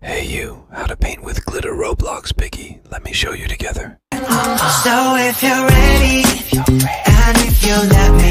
Hey you, how to paint with glitter Roblox Piggy. Let me show you together. So if you're ready, and if you let me.